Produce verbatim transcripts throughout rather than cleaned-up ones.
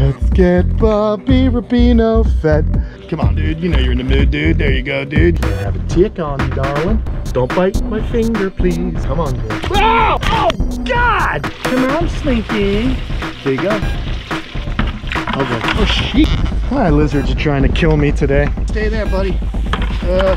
Let's get Bobby Rubino fed. Come on, dude. You know you're in the mood, dude. There you go, dude. You have a tick on you, darling. Don't bite my finger, please. Come on, dude. Oh! Oh, God! Come on, Slinky. There you go. Okay. Oh, shit. My lizards are trying to kill me today. Stay there, buddy. Uh,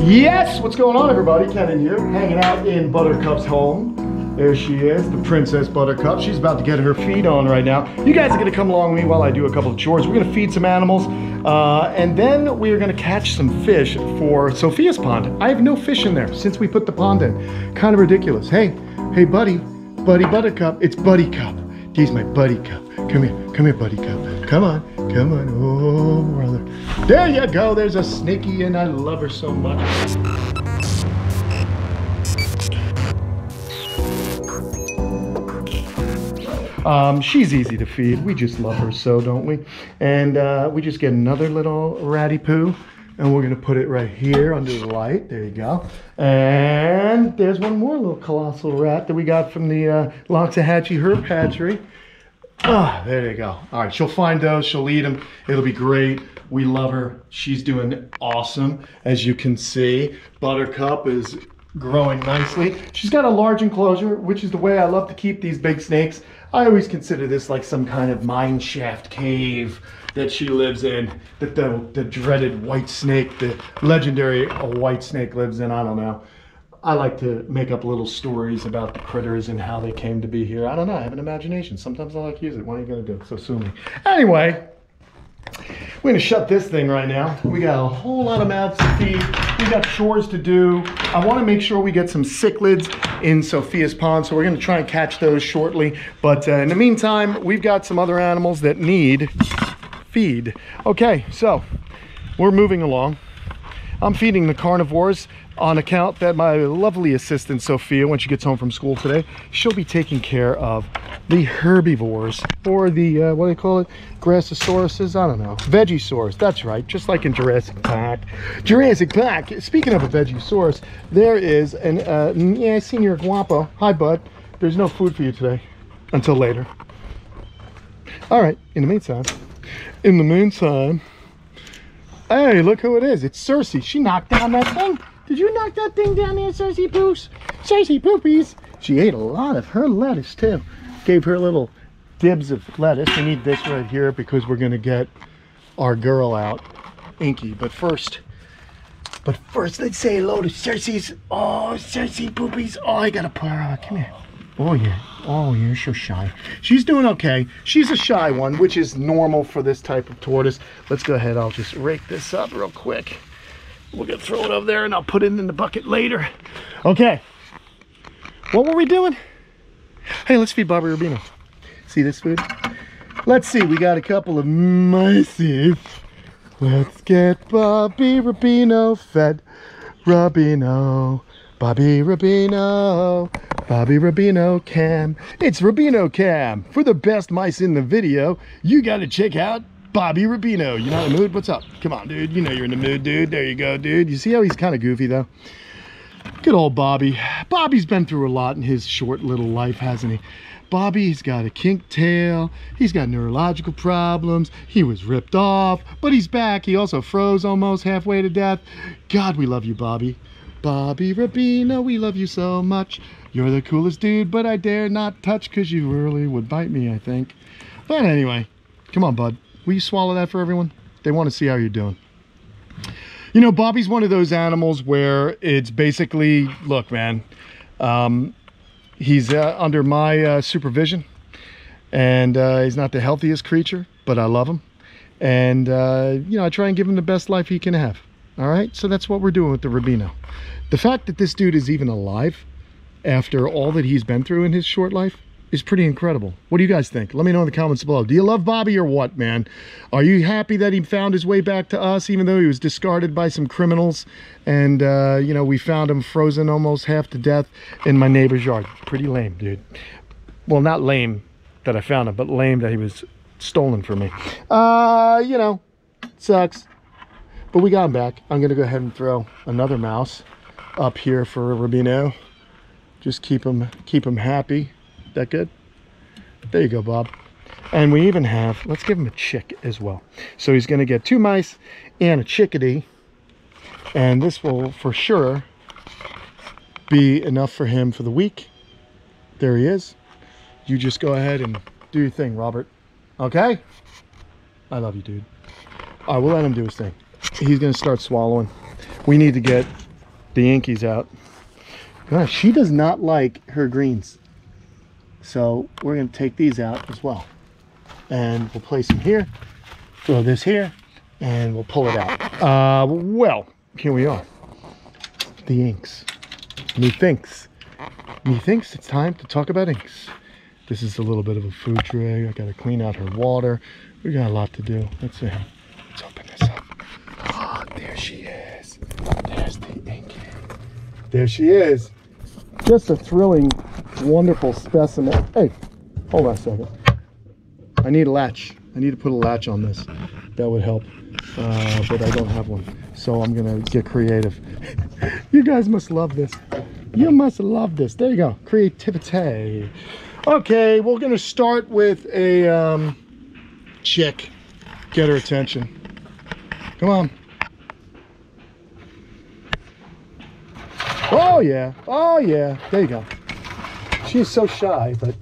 yes, what's going on, everybody? Kevin here, hanging out in Buttercup's home. There she is, the Princess Buttercup. She's about to get her feed on right now. You guys are gonna come along with me while I do a couple of chores. We're gonna feed some animals, uh, and then we're gonna catch some fish for Sophia's pond. I have no fish in there since we put the pond in. Kind of ridiculous. Hey, hey, buddy, buddy Buttercup, it's Buddy Cup. He's my Buddy Cup. Come here, come here, Buddy Cup. Come on, come on, oh brother. There you go, there's a Slinky and I love her so much. Um, she's easy to feed, we just love her so, don't we? And uh, we just get another little ratty poo and we're gonna put it right here under the light, there you go. And there's one more little colossal rat that we got from the uh, Loxahatchee Herb Hatchery. Ah, oh, there you go. All right, she'll find those, she'll eat them. It'll be great. We love her. She's doing awesome, as you can see. Buttercup is growing nicely. She's got a large enclosure, which is the way I love to keep these big snakes. I always consider this like some kind of mine shaft cave that she lives in, that the, the dreaded white snake, the legendary white snake lives in, I don't know. I like to make up little stories about the critters and how they came to be here. I don't know, I have an imagination. Sometimes I like to use it. What are you gonna do? So sue me. Anyway, we're gonna shut this thing right now. We got a whole lot of mouths to feed. We got chores to do. I wanna make sure we get some cichlids in Sophia's pond, so we're gonna try and catch those shortly. But uh, in the meantime, we've got some other animals that need feed. Okay, so we're moving along. I'm feeding the carnivores on account that my lovely assistant, Sophia, when she gets home from school today, she'll be taking care of the herbivores, or the, uh, what do they call it? Grassosauruses, I don't know. Vegisaurus, that's right, just like in Jurassic Park. Jurassic Park, speaking of a Vegisaurus, there is an, uh, yeah, Senior Guapo. Hi, bud. There's no food for you today, until later. All right, in the meantime, in the meantime, hey, look who it is. It's Cersei. She knocked down that thing. Did you knock that thing down there, Cersei Poops? Cersei Poopies. She ate a lot of her lettuce, too. Gave her little dibs of lettuce. We need this right here because we're going to get our girl out, Inky. But first, but first, let's say hello to Cersei's. Oh, Cersei Poopies. Oh, I got to put her on. Come here. Oh, yeah. Oh, you're so shy. She's doing okay. She's a shy one, which is normal for this type of tortoise. Let's go ahead. I'll just rake this up real quick. We'll get throw it over there, and I'll put it in the bucket later. Okay. What were we doing? Hey, let's feed Bobby Rubino. See this food? Let's see. We got a couple of mices. Let's get Bobby Rubino fed. Rubino. Bobby Rubino, Bobby Rubino Cam. It's Rubino Cam. For the best mice in the video, you gotta check out Bobby Rubino. You know the mood? What's up? Come on, dude. You know you're in the mood, dude. There you go, dude. You see how he's kind of goofy, though? Good old Bobby. Bobby's been through a lot in his short little life, hasn't he? Bobby's got a kink tail. He's got neurological problems. He was ripped off, but he's back. He also froze almost halfway to death. God, we love you, Bobby. Bobby Rubino, we love you so much. You're the coolest dude, but I dare not touch because you really would bite me, I think. But anyway, come on, bud. Will you swallow that for everyone? They want to see how you're doing. You know, Bobby's one of those animals where it's basically, look, man, um, he's uh, under my uh, supervision, and uh, he's not the healthiest creature, but I love him. And, uh, you know, I try and give him the best life he can have. All right, so that's what we're doing with the Rubino. The fact that this dude is even alive after all that he's been through in his short life is pretty incredible. What do you guys think? Let me know in the comments below. Do you love Bobby or what, man? Are you happy that he found his way back to us, even though he was discarded by some criminals? And, uh, you know, we found him frozen almost half to death in my neighbor's yard. Pretty lame, dude. Well, not lame that I found him, but lame that he was stolen from me. Uh, you know, sucks. But we got him back. I'm going to go ahead and throw another mouse up here for Rubino. Just keep him, keep him happy. That good? There you go, Bob. And we even have, let's give him a chick as well. So he's going to get two mice and a chickadee. And this will for sure be enough for him for the week. There he is. You just go ahead and do your thing, Robert. Okay? I love you, dude. I will let him do his thing. He's going to start swallowing. We need to get the Inkies out. Gosh, she does not like her greens. So we're going to take these out as well. And we'll place them here. Throw this here. And we'll pull it out. Uh, well, here we are. The inks. Methinks. Methinks it's time to talk about inks. This is a little bit of a food tray. I got to clean out her water. We got a lot to do. Let's see. Let's open this up. Ah, oh, there she is. There's the Inky. There she is. Just a thrilling, wonderful specimen. Hey, hold on a second. I need a latch. I need to put a latch on this. That would help. Uh, but I don't have one. So I'm going to get creative. You guys must love this. You must love this. There you go. Creativity. Okay, we're going to start with a um, chick. Get her attention. Come on. Oh, yeah. Oh, yeah. There you go. She's so shy, but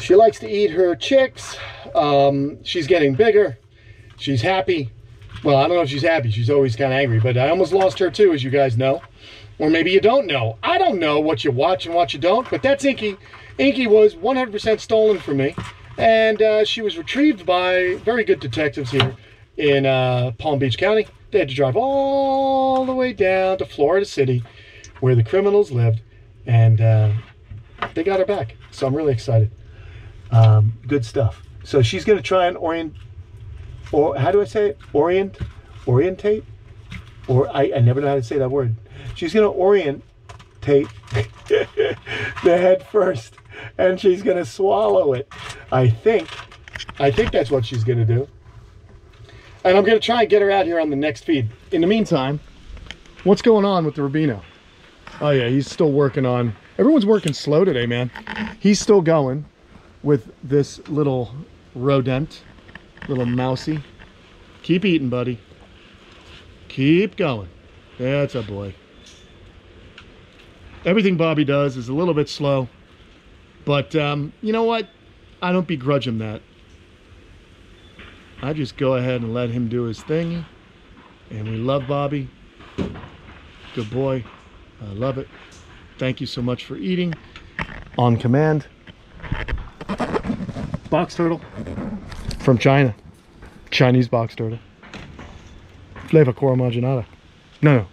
she likes to eat her chicks. Um, she's getting bigger. She's happy. Well, I don't know if she's happy. She's always kind of angry, but I almost lost her too, as you guys know. Or maybe you don't know. I don't know what you watch and what you don't, but that's Inky. Inky was one hundred percent stolen from me, and uh, she was retrieved by very good detectives here in uh, Palm Beach County. They had to drive all the way down to Florida City, where the criminals lived, and uh, they got her back. So I'm really excited. Um, good stuff. So she's going to try and orient, or how do I say it? Orient, orientate, or I, I never know how to say that word. She's going to orientate the head first, and she's going to swallow it. I think, I think that's what she's going to do. And I'm going to try and get her out here on the next feed. In the meantime, what's going on with the Rubino? Oh yeah, he's still working on, everyone's working slow today, man. He's still going with this little rodent, little mousy. Keep eating, buddy. Keep going. That's a boy. Everything Bobby does is a little bit slow, but um, you know what? I don't begrudge him that. I just go ahead and let him do his thing, and we love Bobby. Good boy. I love it. Thank you so much for eating on command. Box turtle from China. Chinese box turtle. Flava Cora Marginata. No, no.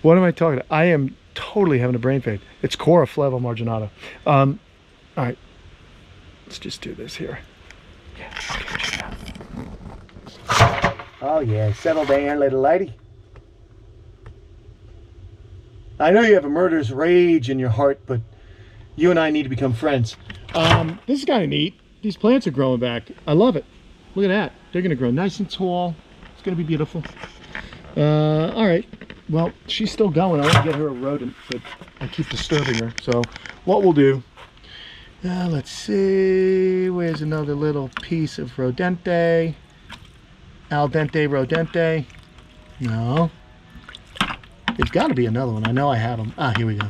What am I talking about? I am totally having a brain fade. It's Cora Flava Marginata. Um, all right. Let's just do this here. Yeah, okay. Oh, yeah. Settle down, little lady. I know you have a murderous rage in your heart, but you and I need to become friends. Um, this is kind of neat. These plants are growing back. I love it. Look at that. They're going to grow nice and tall. It's going to be beautiful. Uh, all right. Well, she's still going. I want to get her a rodent, but I keep disturbing her. So what we'll do, uh, let's see. Where's another little piece of rodente? Al dente rodente. No. There's got to be another one. I know I have them. Ah, here we go.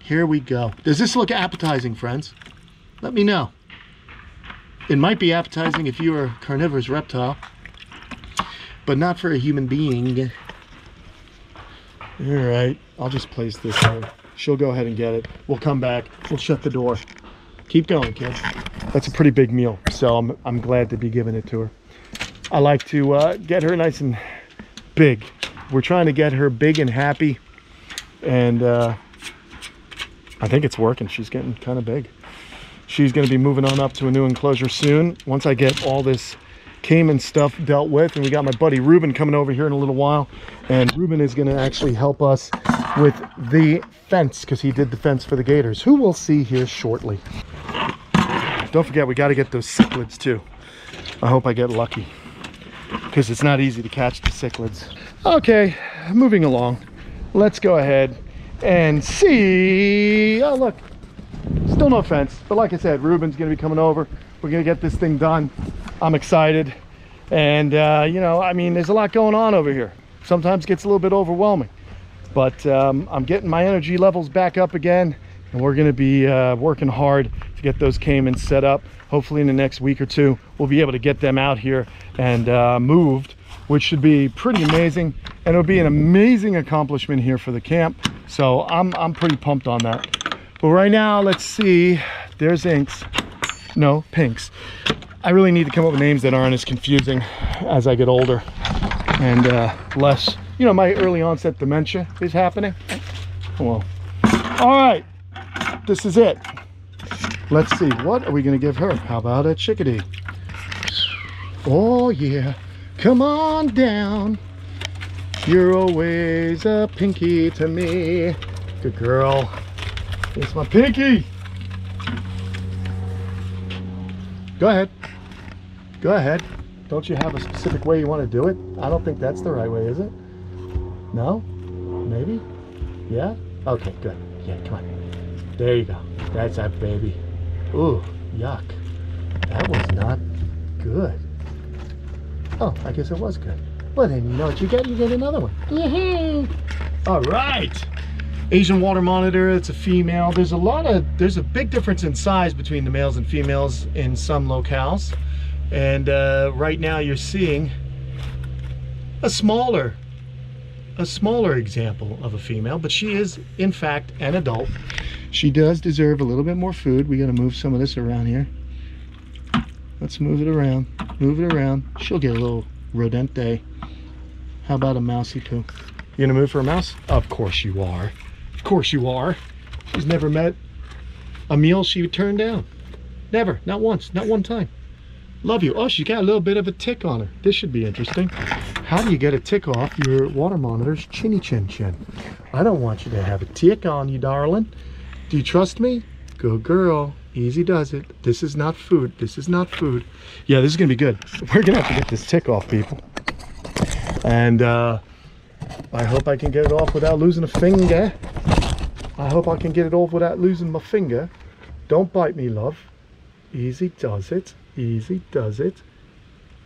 Here we go. Does this look appetizing, friends? Let me know. It might be appetizing if you are a carnivorous reptile, but not for a human being. All right. I'll just place this here. She'll go ahead and get it. We'll come back. We'll shut the door. Keep going, kids. That's a pretty big meal, so I'm, I'm glad to be giving it to her. I like to uh, get her nice and big. We're trying to get her big and happy, and uh, I think it's working. She's getting kind of big. She's going to be moving on up to a new enclosure soon. Once I get all this caiman stuff dealt with, and we got my buddy Ruben coming over here in a little while, and Ruben is going to actually help us with the fence because he did the fence for the gators, who we'll see here shortly. Don't forget, we got to get those cichlids too. I hope I get lucky, because it's not easy to catch the cichlids. Okay, moving along. Let's go ahead and see. Oh, look. Still no fence, but like I said, Ruben's gonna be coming over. We're gonna get this thing done. I'm excited. And uh, you know, I mean, there's a lot going on over here. Sometimes it gets a little bit overwhelming, but um, I'm getting my energy levels back up again, and we're gonna be uh, working hard to get those caimans set up. Hopefully in the next week or two, we'll be able to get them out here and uh, moved, which should be pretty amazing. And it'll be an amazing accomplishment here for the camp. So I'm, I'm pretty pumped on that. But right now, let's see, there's Inks. No, Pinks. I really need to come up with names that aren't as confusing as I get older and uh, less, you know, my early onset dementia is happening. Well, all right, this is it. Let's see, what are we gonna give her? How about a chickadee? Oh yeah, come on down. You're always a Pinky to me. Good girl. It's my Pinky. Go ahead. Go ahead. Don't you have a specific way you want to do it? I don't think that's the right way, is it? No? Maybe? Yeah? Okay, good. Yeah, come on. There you go. That's that baby. Ooh, yuck. That was not good. Oh, I guess it was good. Well, then you know what you get? You get another one. Woohoo! All right. Asian water monitor, it's a female. There's a lot of, there's a big difference in size between the males and females in some locales. And uh, right now you're seeing a smaller, a smaller example of a female, but she is in fact an adult. She does deserve a little bit more food. We gotta move some of this around here. Let's move it around, move it around. She'll get a little rodente. How about a mousey poo? You gonna move for a mouse? Of course you are. Of course you are. She's never met a meal she would turn down. Never, not once, not one time. Love you. Oh, she got a little bit of a tick on her. This should be interesting. How do you get a tick off your water monitor's chinny chin chin? I don't want you to have a tick on you, darling. Do you trust me? Good girl. Easy does it. This is not food. This is not food. Yeah, this is gonna be good. We're gonna have to get this tick off, people. And uh, I hope I can get it off without losing a finger. I hope I can get it off without losing my finger. Don't bite me, love. Easy does it. Easy does it.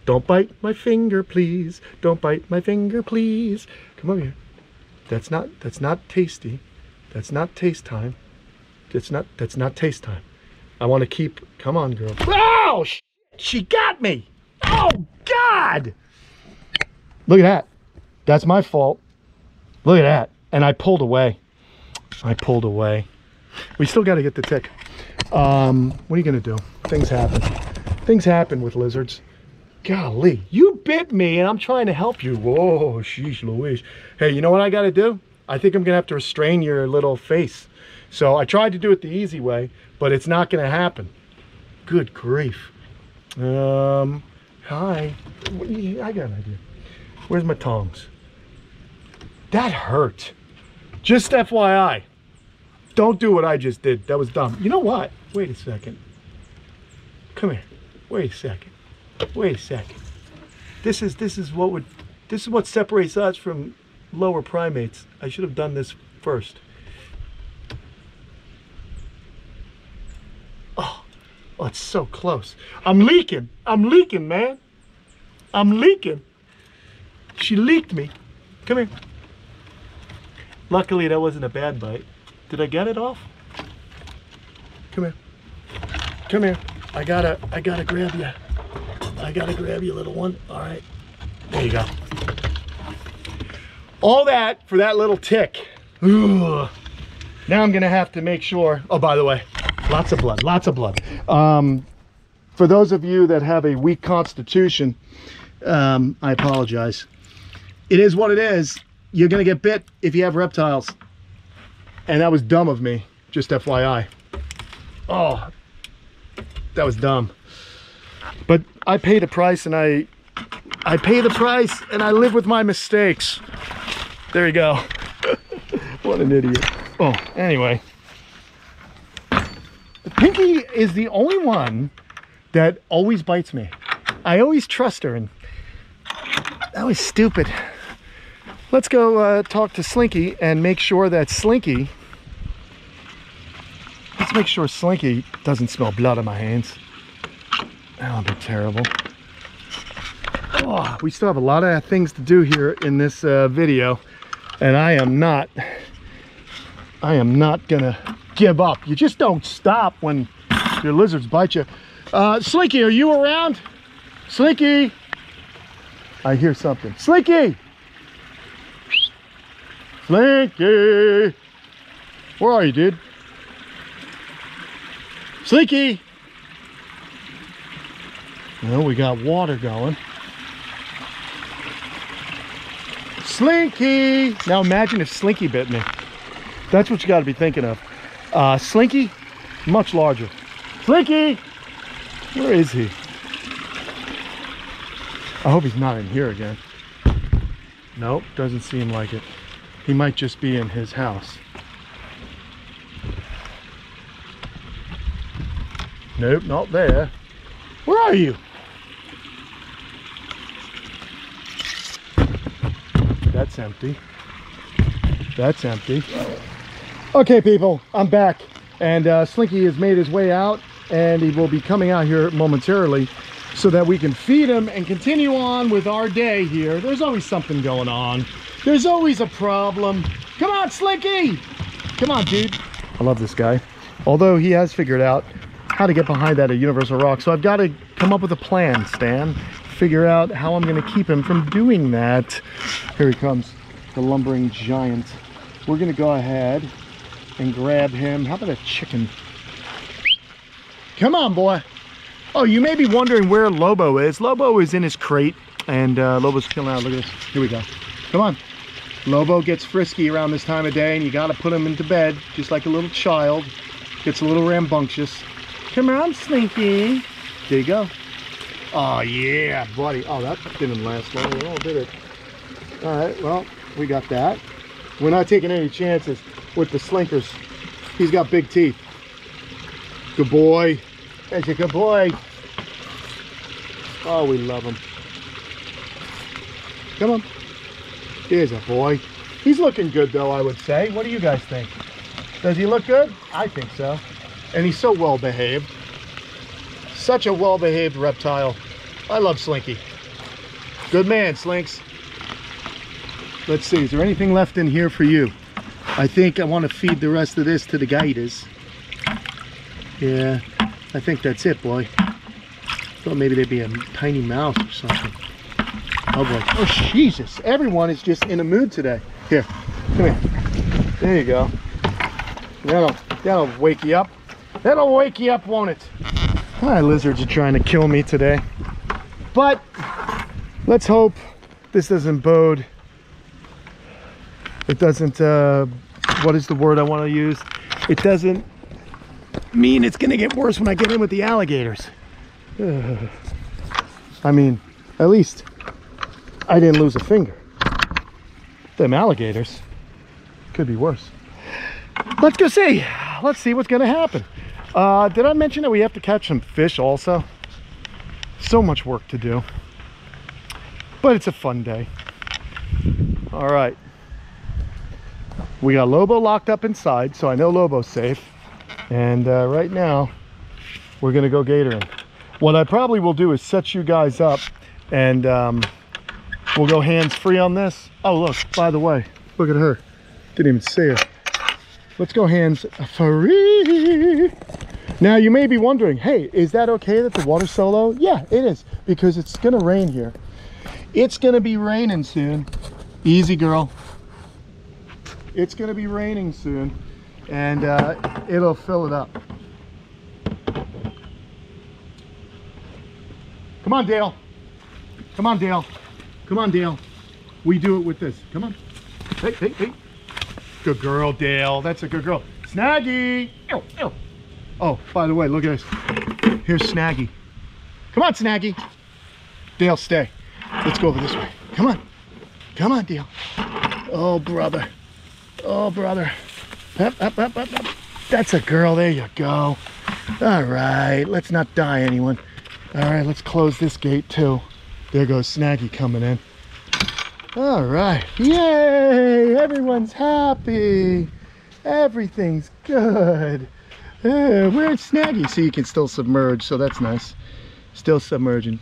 Don't bite my finger, please. Don't bite my finger, please. Come over here. That's not, that's not tasty. That's not taste time. That's not, that's not taste time. I want to keep, come on, girl. Oh, she got me. Oh, God. Look at that. That's my fault. Look at that. And I pulled away. I pulled away. We still got to get the tick. Um, what are you going to do? Things happen. Things happen with lizards. Golly, you bit me and I'm trying to help you. Whoa, sheesh Louise. Hey, you know what I gotta do? I think I'm gonna have to restrain your little face. So I tried to do it the easy way, but it's not gonna happen. Good grief. Um, hi. I got an idea. Where's my tongs? That hurt. Just F Y I. Don't do what I just did. That was dumb. You know what? Wait a second. Come here. Wait a second. Wait a second. This is this is what would this is what separates us from lower primates. I should have done this first. Oh, oh, it's so close. I'm leaking. I'm leaking, man. I'm leaking. She leaked me. Come here. Luckily, that wasn't a bad bite. Did I get it off? Come here. Come here. I gotta, I gotta grab you. I gotta grab you, little one. All right, there you go. All that for that little tick. Ooh. Now I'm gonna have to make sure, oh, by the way, lots of blood, lots of blood. Um, for those of you that have a weak constitution, um, I apologize. It is what it is. You're gonna get bit if you have reptiles. And that was dumb of me, just F Y I. Oh, that was dumb. But I paid a price and I I pay the price and I live with my mistakes. There you go. What an idiot. Oh, anyway. Pinky is the only one that always bites me. I always trust her and that was stupid. Let's go uh, talk to Slinky and make sure that Slinky Let's make sure Slinky doesn't smell blood on my hands. That'll be terrible. Oh, we still have a lot of things to do here in this uh, video, and I am not, I am not gonna give up. You just don't stop when your lizards bite you. Uh, Slinky, are you around? Slinky, I hear something. Slinky, Slinky, where are you, dude? Slinky. Well, we got water going. Slinky! Now imagine if Slinky bit me. That's what you gotta be thinking of. Uh, Slinky, much larger. Slinky! Where is he? I hope he's not in here again. Nope, doesn't seem like it. He might just be in his house. Nope, not there. Where are you? That's empty. That's empty. Okay, people, I'm back. And uh, Slinky has made his way out, and he will be coming out here momentarily so that we can feed him and continue on with our day here. There's always something going on. There's always a problem. Come on, Slinky. Come on, dude. I love this guy. Although he has figured out how to get behind that at Universal Rock. So I've got to come up with a plan, Stan. Figure out how I'm gonna keep him from doing that. Here he comes, the lumbering giant. We're gonna go ahead and grab him. How about a chicken? Come on, boy. Oh, you may be wondering where Lobo is. Lobo is in his crate, and uh, Lobo's chilling out. Look at this, here we go. Come on. Lobo gets frisky around this time of day, and you gotta put him into bed, just like a little child. Gets a little rambunctious. Come on, Slinky. There you go. Oh yeah, buddy. Oh, that didn't last long at all, did it? All right, well, we got that. We're not taking any chances with the Slinkers. He's got big teeth. Good boy. That's a good boy. Oh, we love him. Come on. There's a boy. He's looking good, though, I would say. What do you guys think? Does he look good? I think so. And he's so well-behaved. Such a well-behaved reptile. I love Slinky. Good man, Slinks. Let's see, is there anything left in here for you? I think I want to feed the rest of this to the gators. Yeah, I think that's it, boy. I thought maybe there'd be a tiny mouse or something. Oh, boy. Oh, Jesus. Everyone is just in a mood today. Here, come here. There you go. That'll, that'll wake you up. That'll wake you up, won't it? My lizards are trying to kill me today, but let's hope this doesn't bode. It doesn't, uh, what is the word I want to use? It doesn't mean it's going to get worse when I get in with the alligators. Ugh. I mean, at least I didn't lose a finger. Them alligators could be worse. Let's go see. Let's see what's going to happen. Uh, did I mention that we have to catch some fish also? So much work to do. But it's a fun day. All right. We got Lobo locked up inside, so I know Lobo's safe. And uh, right now, we're going to go gatoring. What I probably will do is set you guys up, and um, we'll go hands-free on this. Oh, look, by the way, look at her. Didn't even see her. Let's go hands free. Now you may be wondering, hey, is that okay that the water's so low? Yeah, it is, because it's gonna rain here. It's gonna be raining soon. Easy, girl. It's gonna be raining soon, and uh, it'll fill it up. Come on, Dale. Come on, Dale. Come on, Dale. We do it with this. Come on. Hey, hey, hey. Good girl, Dale. That's a good girl. Snaggy! Ow, ow. Oh, by the way, look at this. Here's Snaggy. Come on, Snaggy. Dale, stay. Let's go over this way. Come on. Come on, Dale. Oh, brother. Oh, brother. Up, up, up, up, up. That's a girl. There you go. All right. Let's not die, anyone. All right, let's close this gate, too. There goes Snaggy coming in. All right, yay, everyone's happy. Everything's good. Uh, where's Snaggy? See, you can still submerge, so that's nice. Still submerging.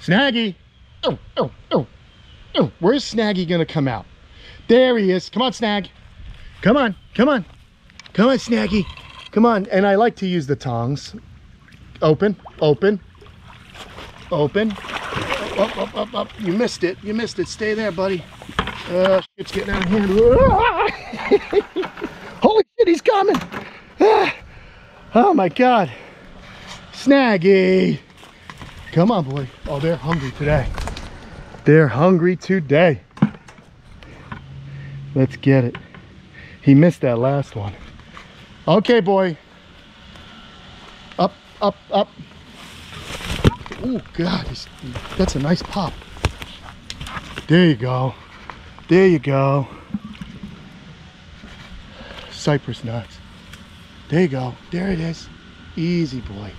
Snaggy! Oh, oh, oh, oh. Where's Snaggy gonna come out? There he is. Come on, Snag. Come on, come on. Come on, Snaggy. Come on. And I like to use the tongs. Open, open, open. Up, up, up, up. You missed it. You missed it. Stay there, buddy. Uh, it's getting out of hand. Holy shit, he's coming. Ah. Oh my God. Snaggy. Come on, boy. Oh, they're hungry today. They're hungry today. Let's get it. He missed that last one. Okay, boy. Up, up, up. Oh, God. That's a nice pop. There you go. There you go. Cypress nuts. There you go. There it is. Easy, boy.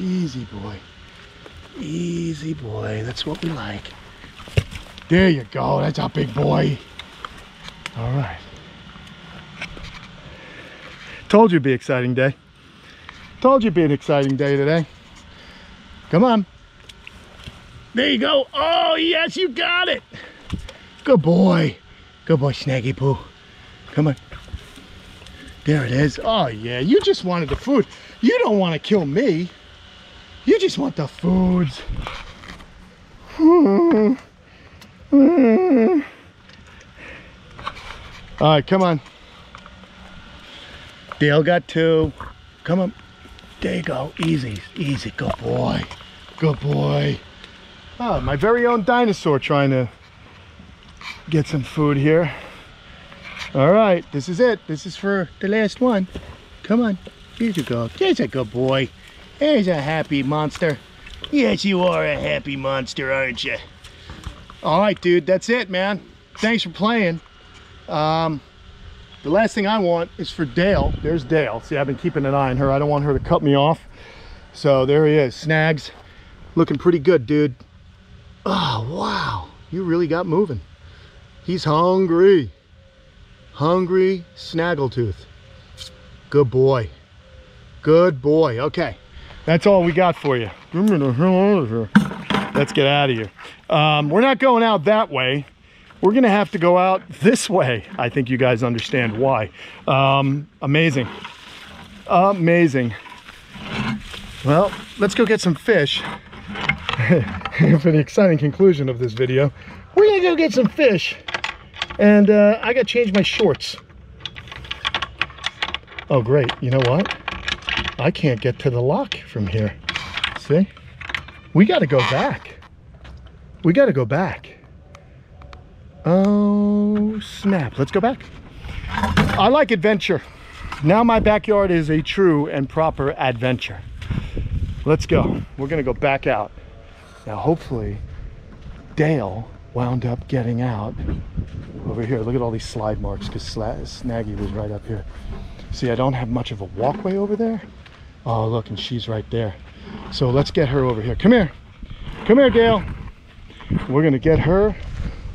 Easy, boy. Easy, boy. That's what we like. There you go. That's our big boy. All right. Told you it'd be an exciting day. Told you it'd be an exciting day today. Come on. There you go. Oh, yes, you got it. Good boy. Good boy, Snaggy Poo. Come on. There it is. Oh, yeah. You just wanted the food. You don't want to kill me. You just want the foods. All right, come on. Dale got two. Come on. There you go. Easy, easy. Good boy. Good boy. Oh, my very own dinosaur trying to get some food here. All right, this is it. This is for the last one. Come on. Here you go. There's a good boy. There's a happy monster. Yes, you are a happy monster, aren't you? All right, dude. That's it, man. Thanks for playing. Um, the last thing I want is for Dale. There's Dale. See, I've been keeping an eye on her. I don't want her to cut me off. So there he is. Snags. Looking pretty good, dude. Oh, wow. You really got moving. He's hungry. Hungry Snaggletooth. Good boy. Good boy. Okay. That's all we got for you. Let's get out of here. Um, we're not going out that way. We're going to have to go out this way. I think you guys understand why. Um, amazing. Amazing. Well, let's go get some fish. For the exciting conclusion of this video, we're going to go get some fish. And uh, I got to change my shorts. Oh, great. You know what? I can't get to the lock from here. See? We got to go back. We got to go back. Oh, snap. Let's go back. I like adventure. Now my backyard is a true and proper adventure. Let's go. We're going to go back out. Now, hopefully, Dale wound up getting out over here. Look at all these slide marks because Snaggy was right up here. See, I don't have much of a walkway over there. Oh, look, and she's right there. So let's get her over here. Come here. Come here, Dale. We're going to get her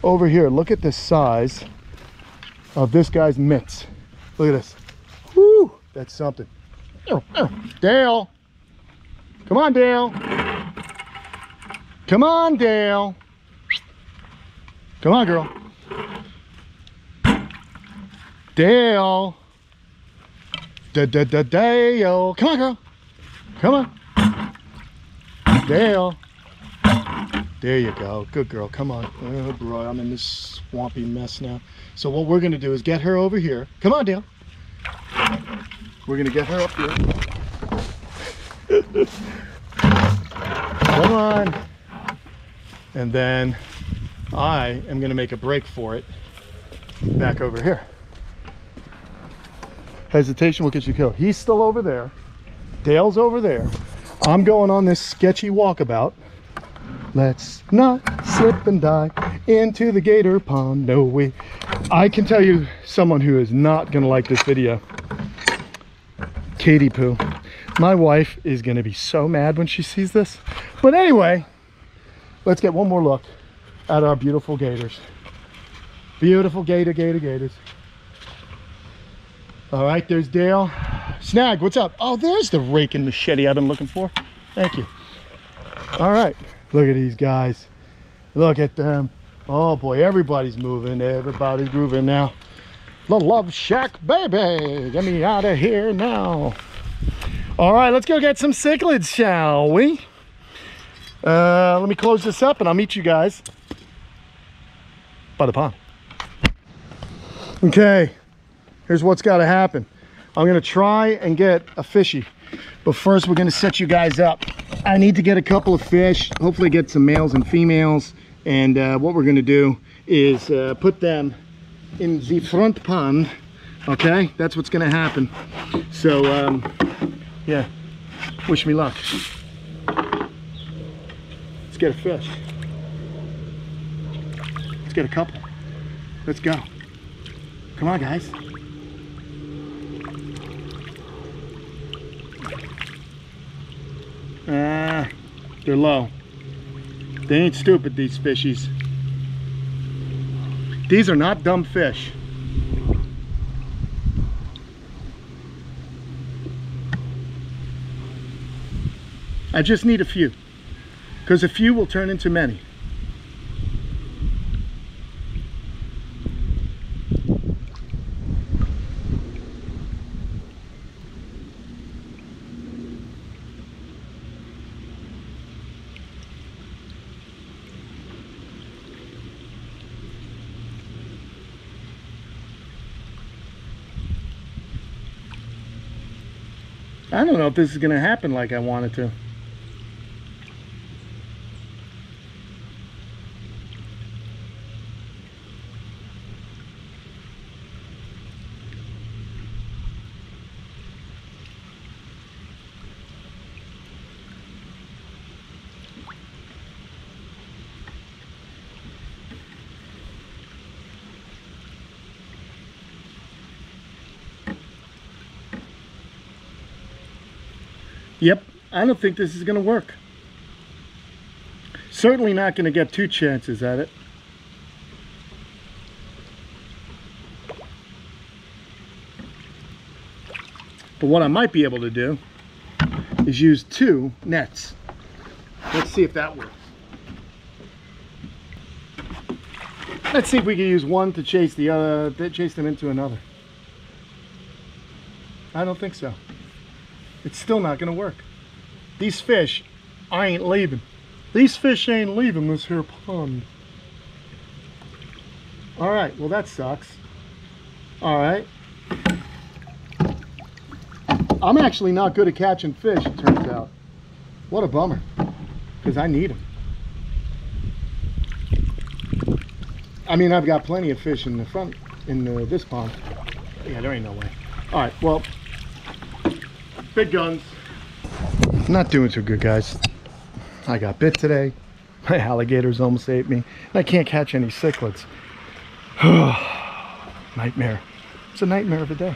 over here. Look at the size of this guy's mitts. Look at this. Woo, that's something. Oh, oh. Dale. Come on, Dale. Come on, Dale. Come on, girl. Dale. Da-da-da-Dale. Come on, girl. Come on. Dale. There you go. Good girl. Come on. Oh, bro. I'm in this swampy mess now. So what we're going to do is get her over here. Come on, Dale. We're going to get her up here. Come on. And then I am going to make a break for it back over here. Hesitation will get you killed. He's still over there. Dale's over there. I'm going on this sketchy walkabout. Let's not slip and dive into the gator pond. No way. I can tell you someone who is not going to like this video. Katy Poo. My wife is going to be so mad when she sees this. But anyway, let's get one more look at our beautiful gators. Beautiful gator, gator, gators. All right, there's Dale. Snag, what's up? Oh, there's the rake and machete I've been looking for. Thank you. All right, look at these guys. Look at them. Oh boy, everybody's moving. Everybody's grooving now. The Love Shack, baby. Get me out of here now. All right, let's go get some cichlids, shall we? Uh, let me close this up and I'll meet you guys by the pond. Okay, here's what's got to happen. I'm going to try and get a fishy, but first we're going to set you guys up. I need to get a couple of fish, hopefully get some males and females, and uh, what we're going to do is uh, put them in the front pond. Okay, that's what's going to happen. So um, yeah, wish me luck. Let's get a fish. Let's get a couple. Let's go. Come on, guys. Ah, they're low. They ain't stupid, these fishies. These are not dumb fish. I just need a few, because a few will turn into many. I don't know if this is going to happen like I wanted to. Yep, I don't think this is going to work. Certainly not going to get two chances at it. But what I might be able to do is use two nets. Let's see if that works. Let's see if we can use one to chase the other, chase them into another. I don't think so. It's still not going to work. These fish, I ain't leaving. These fish ain't leaving this here pond. All right, well that sucks. All right. I'm actually not good at catching fish, it turns out. What a bummer, because I need them. I mean, I've got plenty of fish in the front, in the, this pond. Yeah, there ain't no way. All right, well. Big guns. Not doing too good, guys. I got bit today. My alligators almost ate me. And I can't catch any cichlids. Nightmare. It's a nightmare of a day.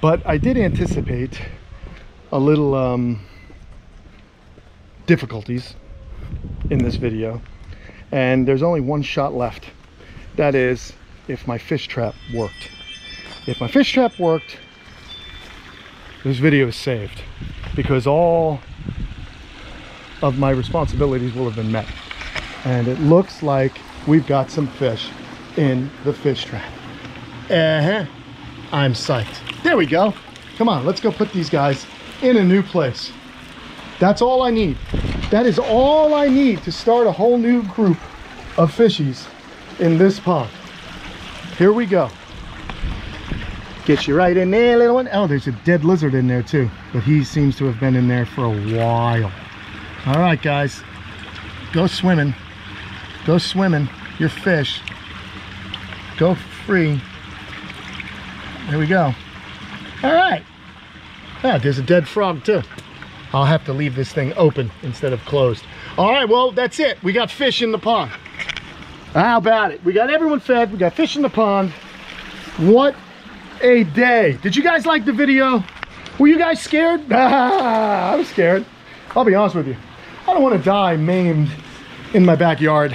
But I did anticipate a little um, difficulties in this video. And there's only one shot left. That is, if my fish trap worked. If my fish trap worked, this video is saved, because all of my responsibilities will have been met. And it looks like we've got some fish in the fish trap. Uh-huh. I'm psyched. There we go. Come on, let's go put these guys in a new place. That's all I need. That is all I need to start a whole new group of fishies in this pond. Here we go. Get you right in there, little one. Oh, there's a dead lizard in there too, but he seems to have been in there for a while. All right, guys, go swimming. Go swimming, your fish. Go free. There we go. All right. Ah, there's a dead frog too. I'll have to leave this thing open instead of closed. All right, well, that's it. We got fish in the pond. How about it? We got everyone fed, we got fish in the pond. What a day. Did you guys like the video? Were you guys scared? Ah, I was scared. I'll be honest with you, I don't want to die maimed in my backyard,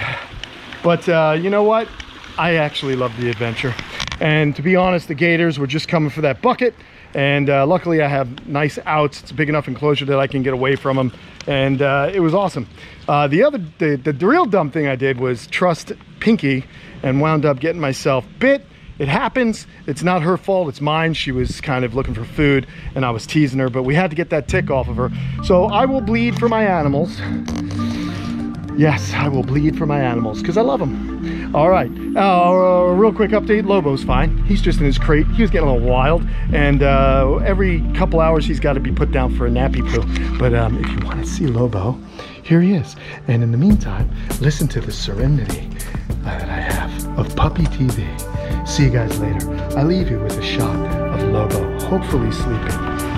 but uh you know what, I actually love the adventure. And to be honest, the gators were just coming for that bucket, And uh, luckily I have nice outs. It's a big enough enclosure that I can get away from them. And uh, it was awesome. Uh, the other, the, the real dumb thing I did was trust Pinky and wound up getting myself bit. It happens. It's not her fault. It's mine. She was kind of looking for food and I was teasing her, but we had to get that tick off of her. So I will bleed for my animals. Yes, I will bleed for my animals because I love them. All right, uh, real quick update. Lobo's fine. He's just in his crate. He was getting a little wild, and uh, every couple hours he's got to be put down for a nappy poo. But um, if you want to see Lobo, here he is. And in the meantime, listen to the serenity that I have of Puppy T V. See you guys later. I leave you with a shot of Lobo, hopefully sleeping.